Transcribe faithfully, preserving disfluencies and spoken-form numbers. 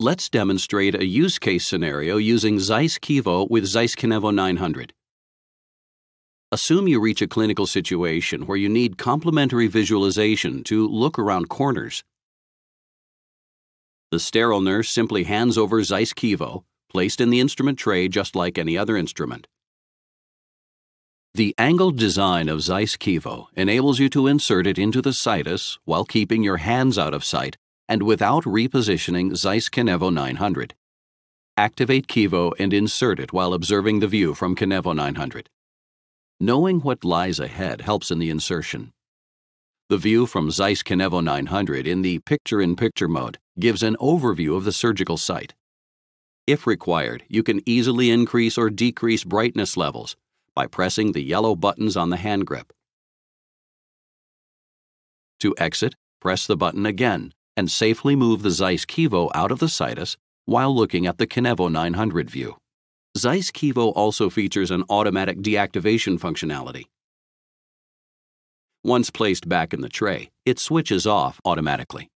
Let's demonstrate a use case scenario using Zeiss Kinevo with Zeiss Kinevo nine hundred. Assume you reach a clinical situation where you need complementary visualization to look around corners. The sterile nurse simply hands over Zeiss Kinevo, placed in the instrument tray just like any other instrument. The angled design of Zeiss Kinevo enables you to insert it into the situs while keeping your hands out of sight, and without repositioning Zeiss Kinevo nine hundred. Activate Kinevo and insert it while observing the view from Kinevo nine hundred. Knowing what lies ahead helps in the insertion. The view from Zeiss Kinevo nine hundred in the picture-in-picture mode gives an overview of the surgical site. If required, you can easily increase or decrease brightness levels by pressing the yellow buttons on the hand grip. To exit, press the button again and safely move the Zeiss Kinevo out of the situs while looking at the Kinevo nine hundred view. Zeiss Kinevo also features an automatic deactivation functionality. Once placed back in the tray, it switches off automatically.